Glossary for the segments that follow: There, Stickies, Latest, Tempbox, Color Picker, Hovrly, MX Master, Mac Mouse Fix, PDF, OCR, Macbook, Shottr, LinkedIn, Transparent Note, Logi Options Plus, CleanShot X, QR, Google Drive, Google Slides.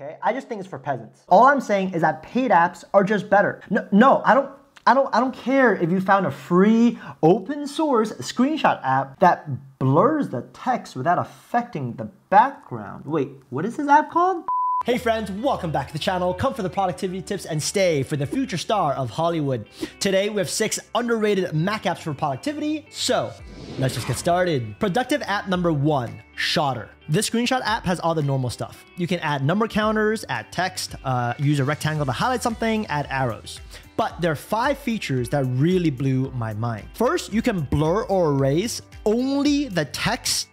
okay? I just think it's for peasants. All I'm saying is that paid apps are just better. No, I don't care if you found a free open source screenshot app that blurs the text without affecting the background. Wait, what is this app called? Hey friends, welcome back to the channel. Come for the productivity tips and stay for the future star of Hollywood. Today we have 6 underrated Mac apps for productivity, so let's just get started. Productive app number 1, Shottr. This screenshot app has all the normal stuff. You can add number counters, add text, use a rectangle to highlight something, add arrows. But there are 5 features that really blew my mind. First, you can blur or erase only the text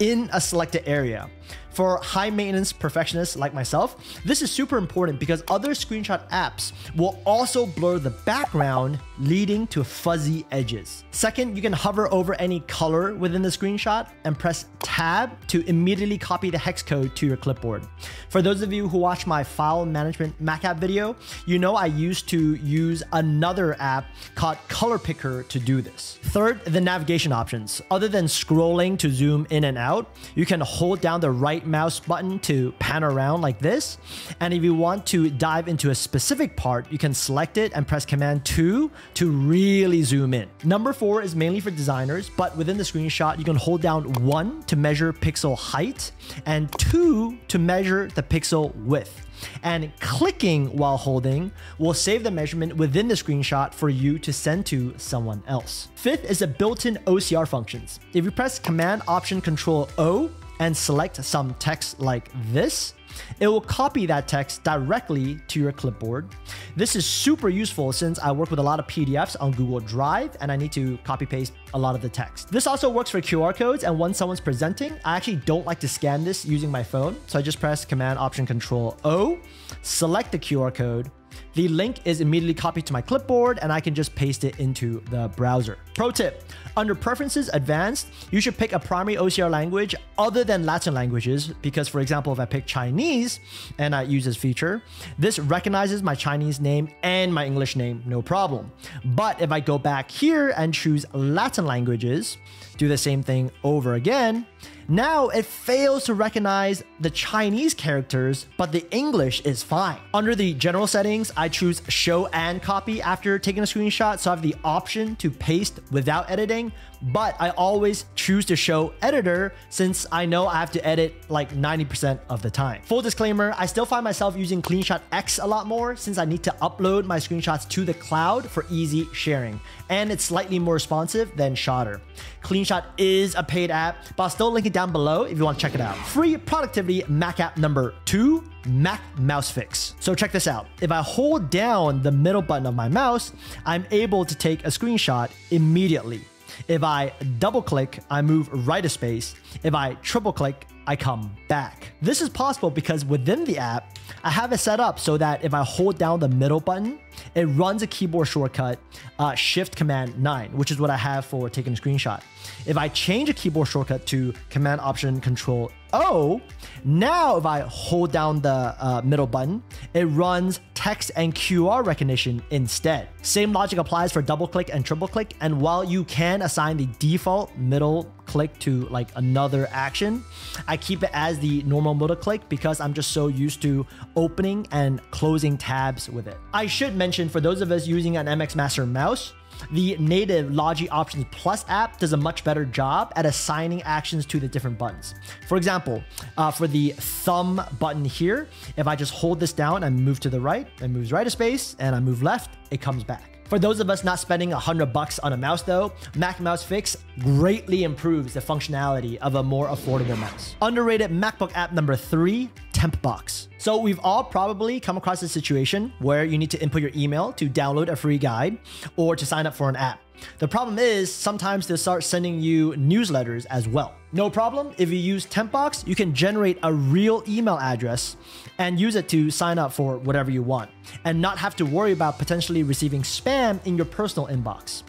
in a selected area. For high maintenance perfectionists like myself, this is super important because other screenshot apps will also blur the background, leading to fuzzy edges. Second, you can hover over any color within the screenshot and press tab to immediately copy the hex code to your clipboard. For those of you who watch my file management Mac app video, you know I used to use another app called Color Picker to do this. Third, the navigation options. Other than scrolling to zoom in and out, you can hold down the right mouse button to pan around like this, and if you want to dive into a specific part, you can select it and press Command 2 to really zoom in. Number 4 is mainly for designers, but within the screenshot, you can hold down 1 to measure pixel height and 2 to measure the pixel width. And clicking while holding will save the measurement within the screenshot for you to send to someone else. Fifth is the built-in OCR functions. If you press Command Option Control O, and select some text like this, it will copy that text directly to your clipboard. This is super useful since I work with a lot of PDFs on Google Drive and I need to copy paste a lot of the text. This also works for QR codes, and when someone's presenting, I actually don't like to scan this using my phone. So I just press Command Option Control O, select the QR code. The link is immediately copied to my clipboard and I can just paste it into the browser. Pro tip, under Preferences Advanced, you should pick a primary OCR language other than Latin languages, because for example, if I pick Chinese and I use this feature, this recognizes my Chinese name and my English name, no problem. But if I go back here and choose Latin languages, do the same thing over again, now it fails to recognize the Chinese characters, but the English is fine. Under the general settings, I choose show and copy after taking a screenshot, so I have the option to paste without editing, but I always choose to show editor since I know I have to edit like 90% of the time. Full disclaimer, I still find myself using CleanShot X a lot more since I need to upload my screenshots to the cloud for easy sharing, and it's slightly more responsive than Shottr. CleanShot is a paid app, but I'll still link it down below if you want to check it out. Free productivity Mac app number 2, Mac Mouse Fix. So check this out. If I hold down the middle button of my mouse, I'm able to take a screenshot immediately. If I double click, I move right a space. If I triple click, I come back. This is possible because within the app, I have it set up so that if I hold down the middle button, it runs a keyboard shortcut, Shift Command 9, which is what I have for taking a screenshot. If I change a keyboard shortcut to Command Option Control O, now if I hold down the middle button, it runs text and QR recognition instead. Same logic applies for double click and triple click. And while you can assign the default middle click to like another action, I keep it as the normal middle click because I'm just so used to opening and closing tabs with it. I should mention, for those of us using an MX Master mouse, the native Logi Options Plus app does a much better job at assigning actions to the different buttons. For example, for the thumb button here, if I just hold this down and move to the right, it moves right a space, and I move left, it comes back. For those of us not spending $100 on a mouse though, Mac Mouse Fix greatly improves the functionality of a more affordable mouse. Underrated MacBook app number 3, Tempbox. So we've all probably come across a situation where you need to input your email to download a free guide or to sign up for an app. The problem is sometimes they'll start sending you newsletters as well. No problem, if you use Tempbox, you can generate a real email address and use it to sign up for whatever you want and not have to worry about potentially receiving spam in your personal inbox.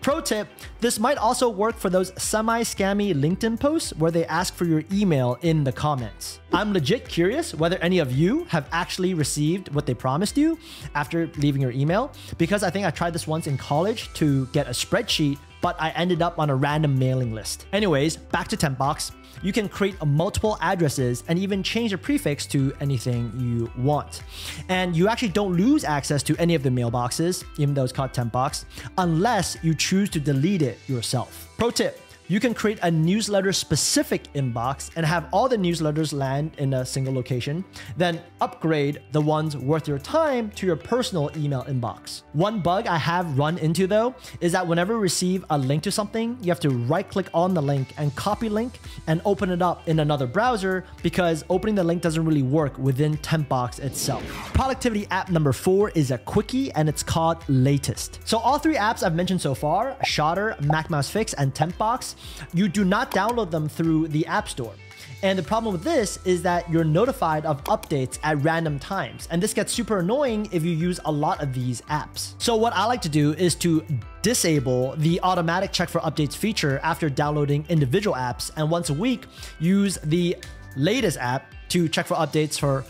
Pro tip, this might also work for those semi-scammy LinkedIn posts where they ask for your email in the comments. I'm legit curious whether any of you have actually received what they promised you after leaving your email, because I think I tried this once in college to get a spreadsheet but I ended up on a random mailing list. Anyways, back to Tempbox. You can create multiple addresses and even change the prefix to anything you want. And you actually don't lose access to any of the mailboxes, even though it's called Tempbox, unless you choose to delete it yourself. Pro tip. You can create a newsletter-specific inbox and have all the newsletters land in a single location, then upgrade the ones worth your time to your personal email inbox. One bug I have run into, though, is that whenever you receive a link to something, you have to right-click on the link and copy link and open it up in another browser because opening the link doesn't really work within Tempbox itself. Productivity app number 4 is a quickie, and it's called Latest. So all 3 apps I've mentioned so far, Shottr, Mac Mouse Fix, and Tempbox, you do not download them through the App Store. And the problem with this is that you're notified of updates at random times. And this gets super annoying if you use a lot of these apps. So what I like to do is to disable the automatic check for updates feature after downloading individual apps. And once a week, use the Latest app to check for updates for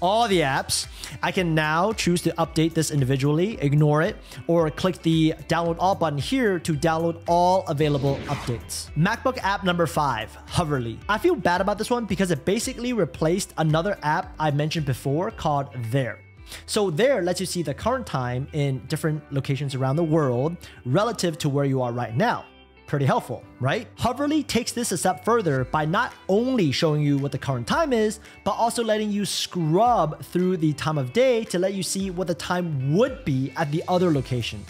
all the apps. I can now choose to update this individually, ignore it, or click the download all button here to download all available updates. MacBook app number 5, Hovrly. I feel bad about this one because it basically replaced another app I mentioned before called There. So There lets you see the current time in different locations around the world relative to where you are right now. Pretty helpful, right? Hovrly takes this a step further by not only showing you what the current time is, but also letting you scrub through the time of day to let you see what the time would be at the other location.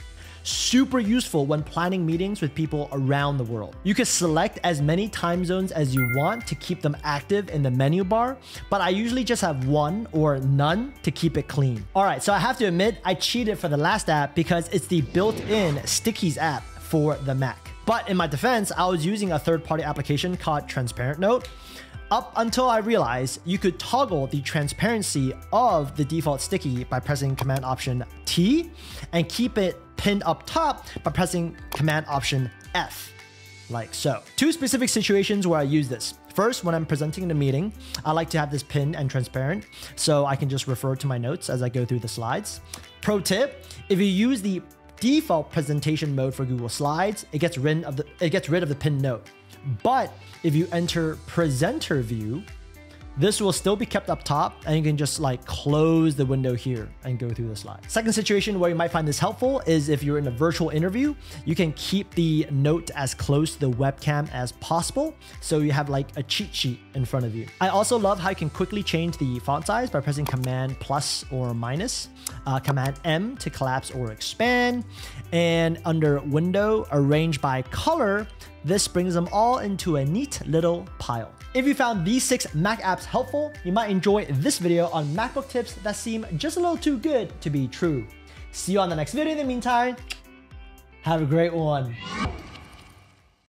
Super useful when planning meetings with people around the world. You can select as many time zones as you want to keep them active in the menu bar, but I usually just have one or none to keep it clean. All right, so I have to admit I cheated for the last app because it's the built-in Stickies app for the Mac. But in my defense, I was using a third-party application called Transparent Note up until I realized you could toggle the transparency of the default sticky by pressing Command Option T and keep it pinned up top by pressing Command Option F, like so. 2 specific situations where I use this. First, when I'm presenting in a meeting, I like to have this pinned and transparent so I can just refer to my notes as I go through the slides. Pro tip, if you use the default presentation mode for Google Slides, it gets rid of the pinned note. But if you enter presenter view, this will still be kept up top, and you can just like close the window here and go through the slide. Second situation where you might find this helpful is if you're in a virtual interview, you can keep the note as close to the webcam as possible, so you have like a cheat sheet in front of you. I also love how you can quickly change the font size by pressing Command plus or minus, Command M to collapse or expand, and under window, arrange by color. This brings them all into a neat little pile. If you found these 6 Mac apps helpful, you might enjoy this video on MacBook tips that seem just a little too good to be true. See you on the next video. In the meantime, have a great one.